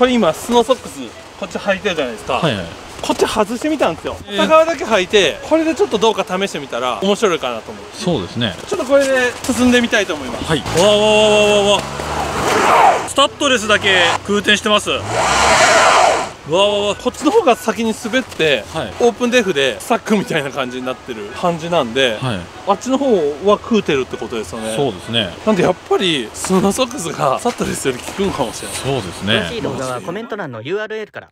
これ今スノーソックスこっち履いてるじゃないですか。はいはい、こっち外してみたんですよ。片側だけ履いて、これでちょっとどうか試してみたら面白いかなと思って。そうですね。ちょっとこれで進んでみたいと思います。はい。わわわわわわ。スタッドレスだけ空転してます。わわわ、こっちの方が先に滑って、はい、オープンデフでサックみたいな感じになってる感じなんで、はい、あっちの方は食うてるってことですよね。そうですね。なんでやっぱりスノーソックスがサッドレスより効くのかもしれない。そうですね。欲しい動画はコメント欄の URL から。